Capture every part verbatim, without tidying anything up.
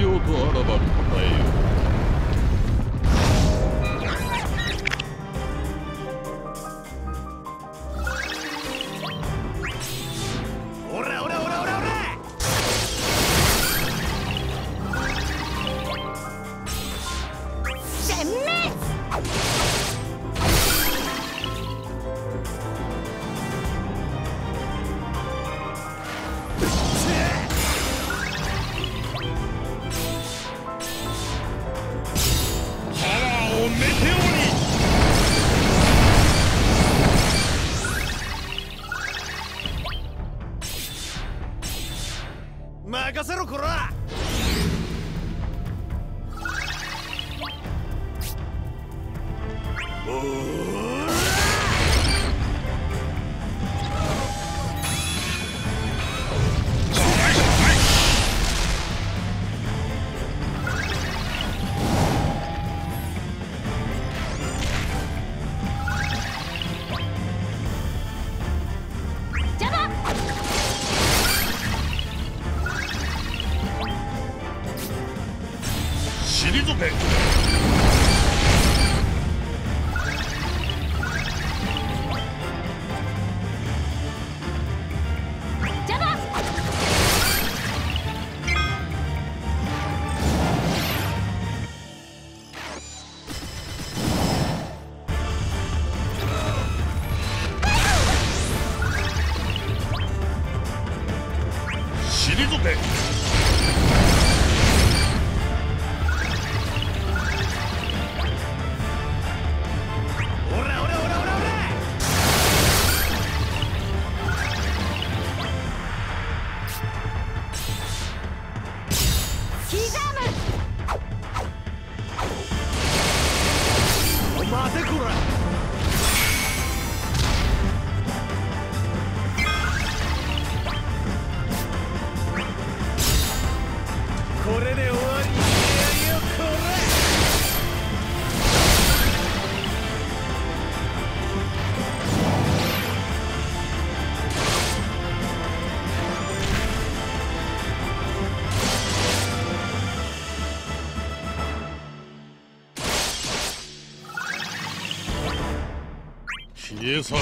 必要とあらば答えよ。 任せろ、こら！ 消え去れ。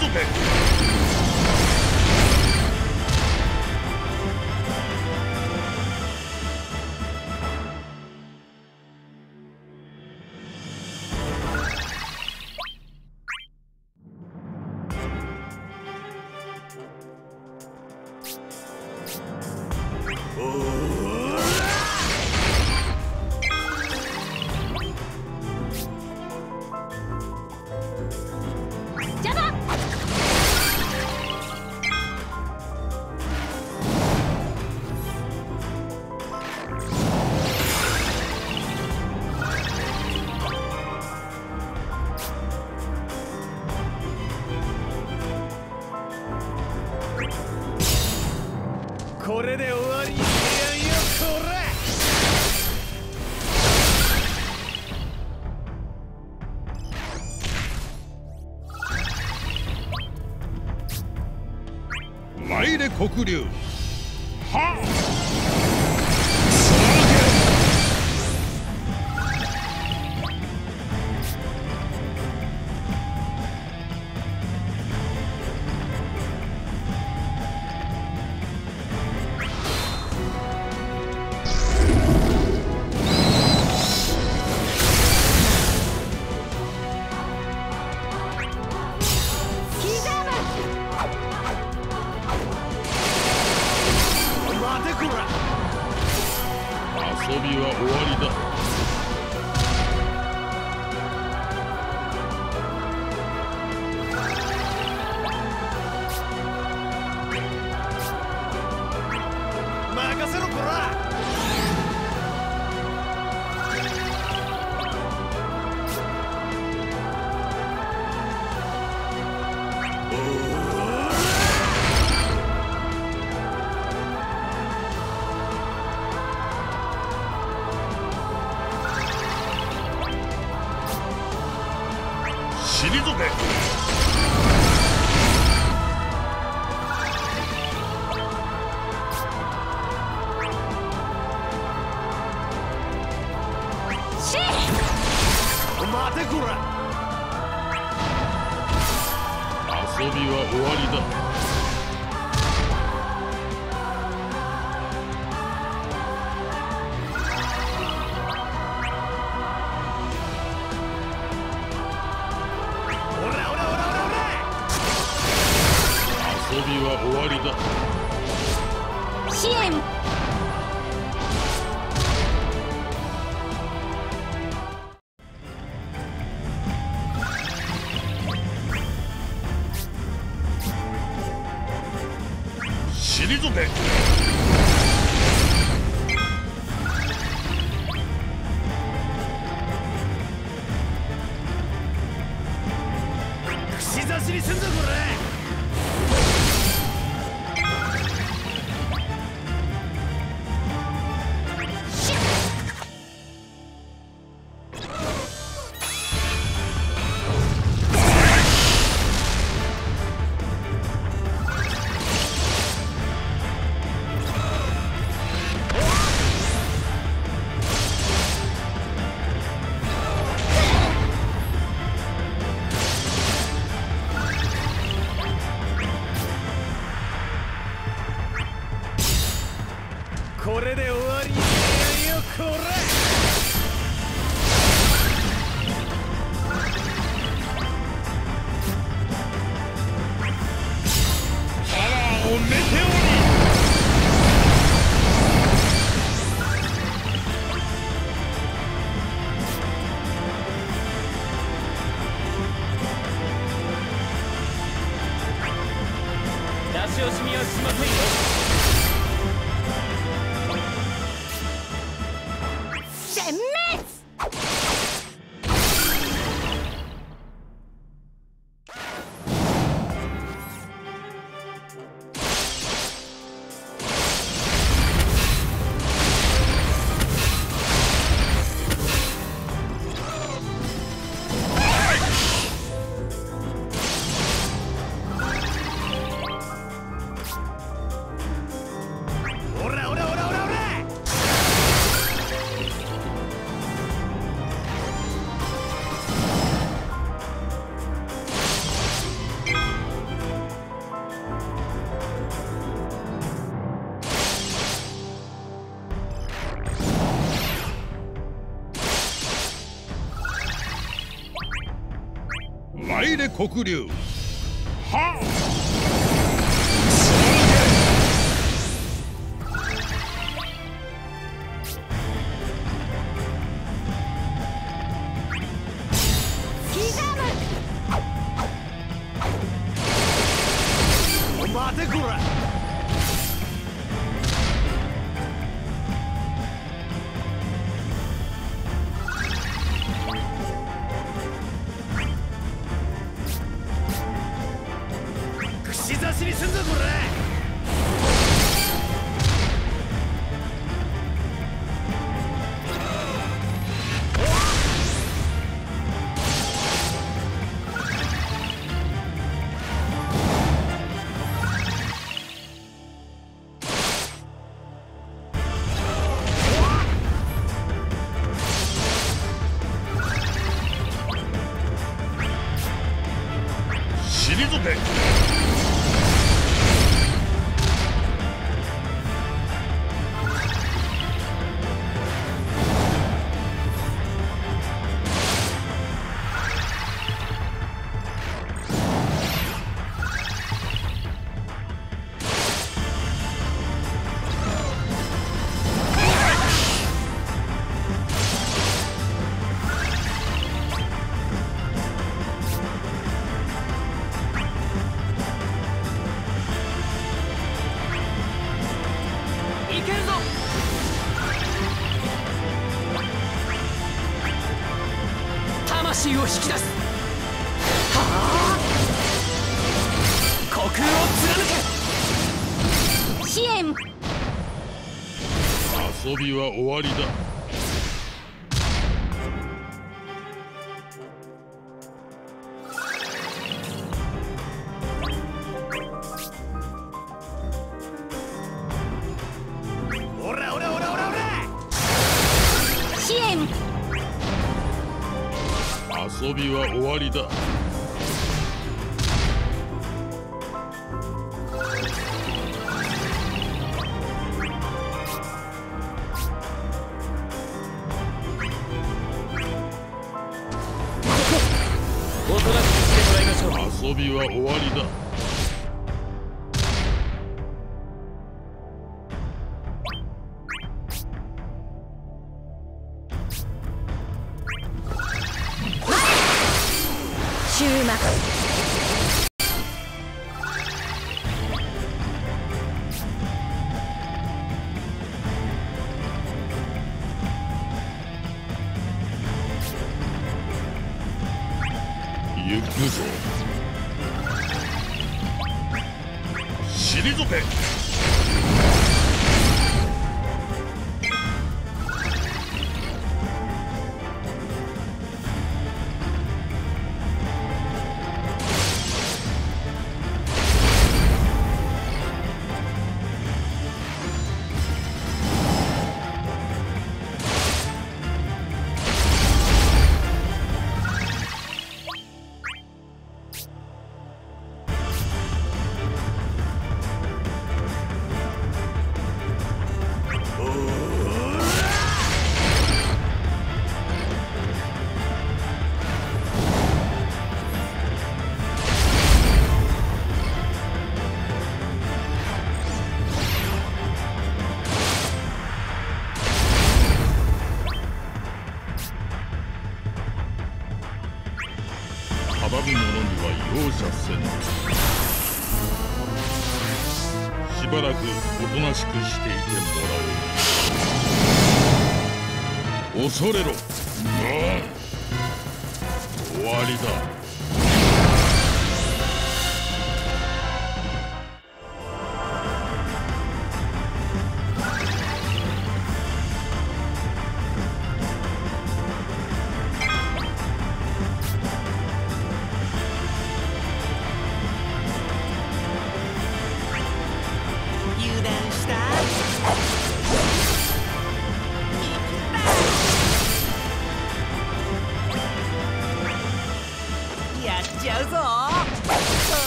존재.これで終わりにしてやんよ、こら！参れ黒龍。はっ！遊びは終わりだ。退け。支援。退け。これで終わりにしてやんよ、こら！パワーをメテオに！出し惜しみはしませんよ。で黒竜。はっ。待てこら。 魂を引き出す。はあ、虚空を貫け。支援。遊びは終わりだ。 遊びは終わりだ。おとなしくしてもらいましょう。遊びは終わりだ。 行くぞ。退け。しばらくおとなしくしていてもらおう。恐れろ。終わりだ。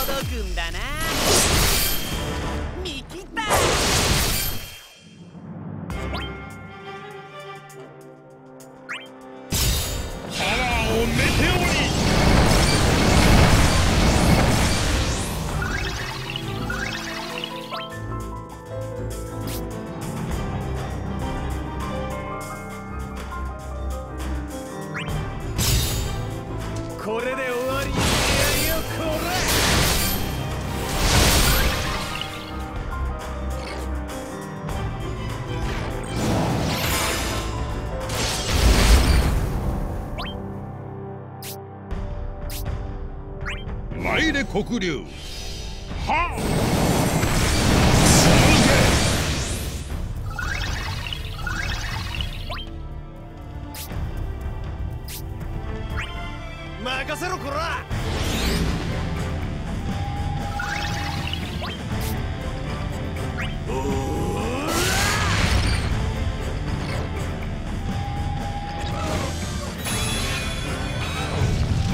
パワーをメテオリ。これで終わりにしてやるよこら！黒竜はっ任せろこら。黒竜はっ参れ黒竜は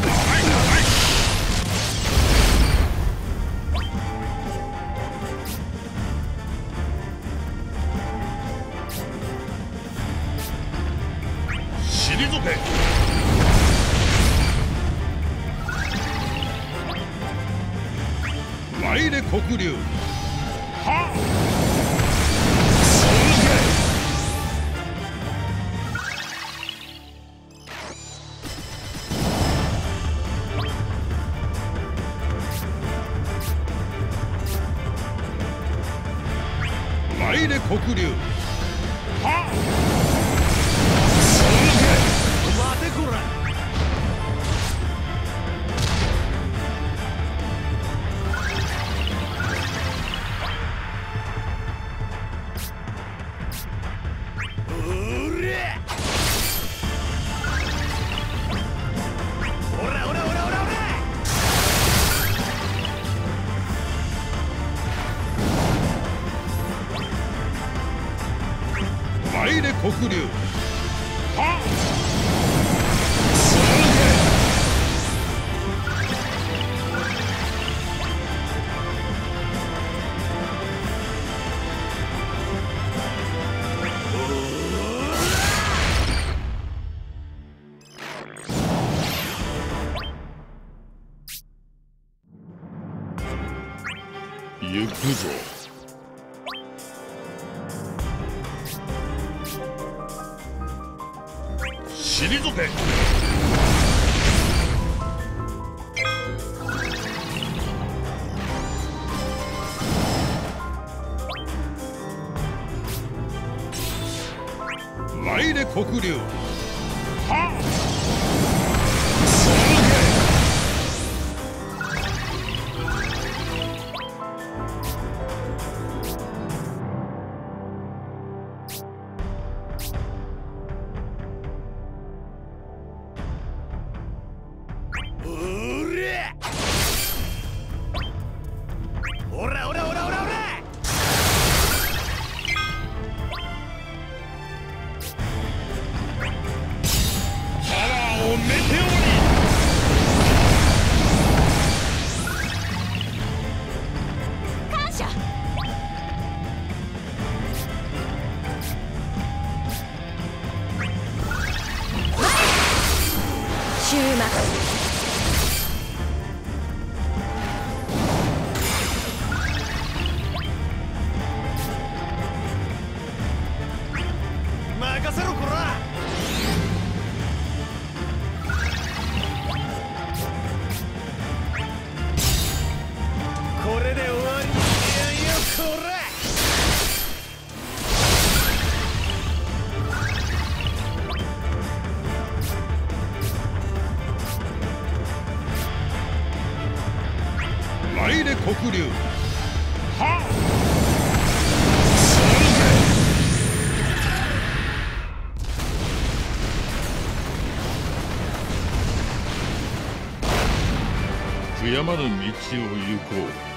っ待てこら。黒竜はっ行くぞ。退け参れ黒竜は黒竜はっ悔やまぬ道を行こう。